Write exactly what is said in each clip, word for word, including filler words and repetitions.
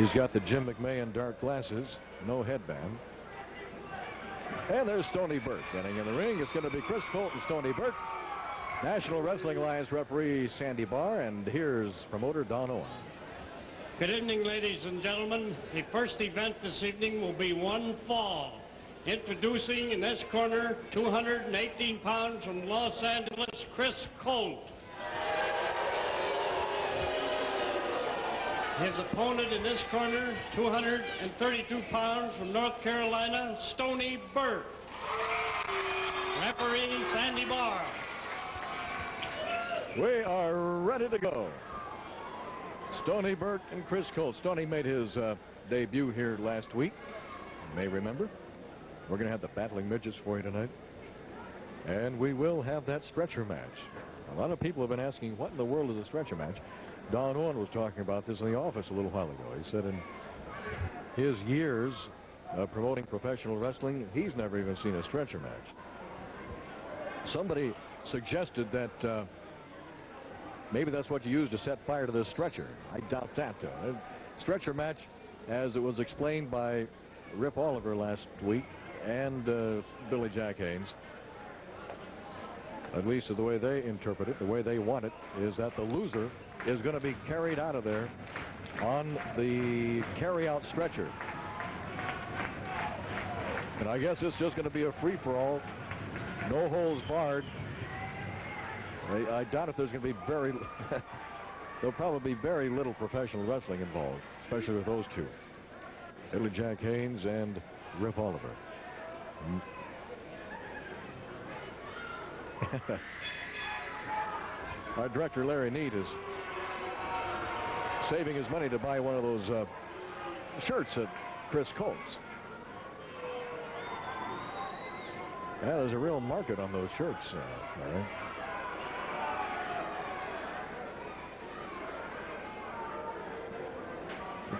He's got the Jim McMahon dark glasses, no headband. And there's Stoney Burke getting in the ring. It's going to be Chris Colt and Stoney Burke. National Wrestling Alliance referee Sandy Barr, and here's promoter Don Owen. Good evening, ladies and gentlemen. The first event this evening will be one fall. Introducing in this corner, two hundred eighteen pounds from Los Angeles, Chris Colt. His opponent in this corner, two hundred thirty-two pounds from North Carolina, Stoney Burke. Referee Sandy Barr. We are ready to go. Stoney Burke and Chris Colt. Stoney made his uh, debut here last week, you may remember. We're going to have the battling midgets for you tonight. And we will have that stretcher match. A lot of people have been asking, what in the world is a stretcher match? Don Owen was talking about this in the office a little while ago. He said in his years of promoting professional wrestling, he's never even seen a stretcher match. Somebody suggested that uh, maybe that's what you use to set fire to this stretcher. I doubt that, though. A stretcher match, as it was explained by Rip Oliver last week, and uh, Billy Jack Haynes, at least the way they interpret it, the way they want it, is that the loser is going to be carried out of there on the carry-out stretcher. And I guess it's just going to be a free-for-all, no holds barred. I, I doubt if there's going to be very, there'll probably be very little professional wrestling involved, especially with those two, Billy Jack Haynes and Rip Oliver. Our director Larry Neat is saving his money to buy one of those uh, shirts at Chris Colt's. Yeah, there's a real market on those shirts. Uh, all right.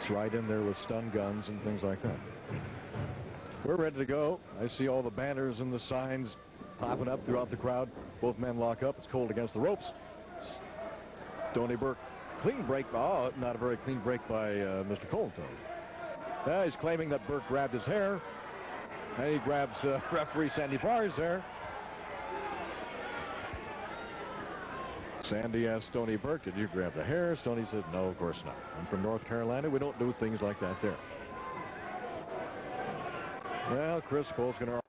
It's right in there with stun guns and things like that. We're ready to go. I see all the banners and the signs popping up throughout the crowd. Both men lock up. It's Colt against the ropes. Stoney Burke, clean break. Oh, not a very clean break by uh, Mister Colt, though. Uh, he's claiming that Burke grabbed his hair. And he grabs uh, referee Sandy Barr's hair. Sandy asked Stoney Burke, did you grab the hair? Stoney said, no, of course not. I'm from North Carolina. We don't do things like that there. Well, Chris Colt's going to